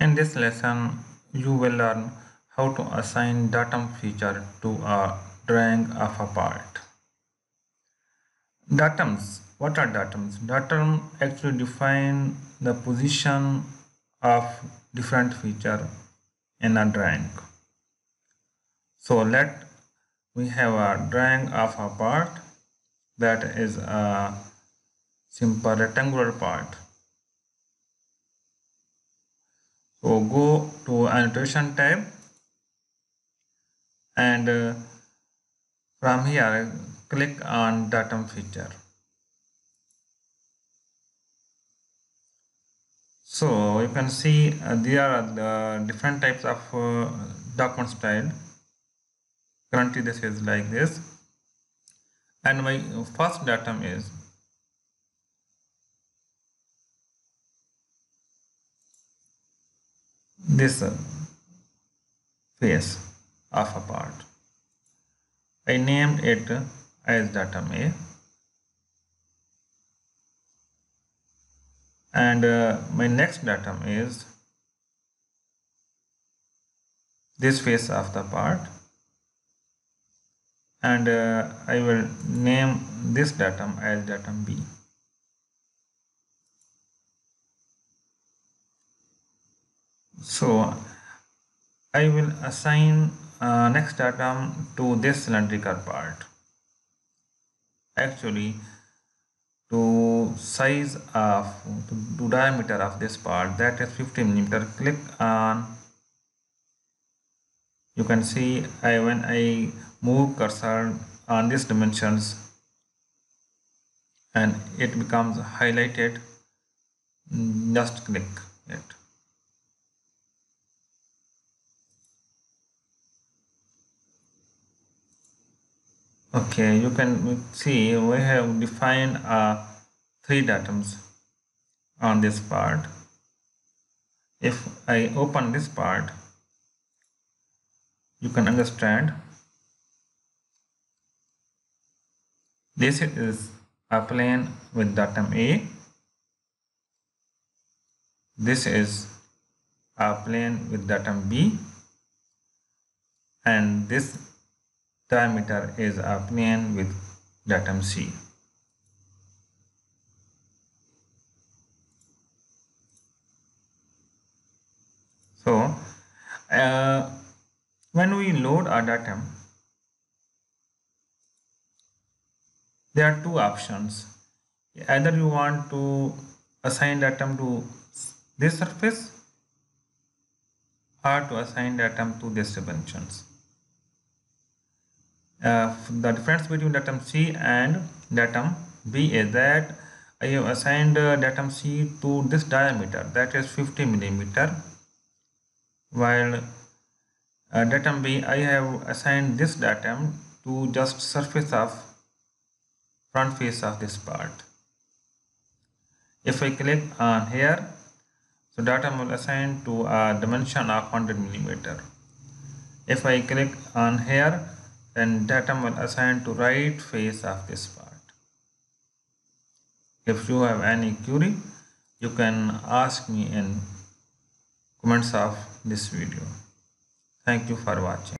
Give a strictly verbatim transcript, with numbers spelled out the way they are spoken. In this lesson, you will learn how to assign datum feature to a drawing of a part. Datums. What are datums? Datum actually define the position of different feature in a drawing. So let we have a drawing of a part that is a simple rectangular part. So go to annotation tab, and uh, from here click on datum feature. So you can see uh, there are the different types of uh, document style. Currently this is like this, and my first datum is this face of a part. I named it as datum A, and uh, my next datum is this face of the part, and uh, I will name this datum as datum B. So I will assign uh, next datum to this cylindrical part. Actually, to size of to, to diameter of this part, that is fifty millimeter. Click on. You can see I when I move cursor on these dimensions, and it becomes highlighted. Just click it. Okay, you can see we have defined uh, three datums on this part. If I open this part, you can understand this is a plane with datum A. This is a plane with datum B, and this diameter is a plane with datum C. So, uh, when we load a datum, there are two options. Either you want to assign datum to this surface, or to assign datum to these dimensions. Uh, the difference between datum C and datum B is that I have assigned uh, datum C to this diameter, that is fifty millimeter, while uh, datum B I have assigned this datum to just surface of front face of this part. If I click on here, so datum will assign to a dimension of one hundred millimeter. If I click on here, and datum will assign to right face of this part. If you have any query, you can ask me in comments of this video. Thank you for watching.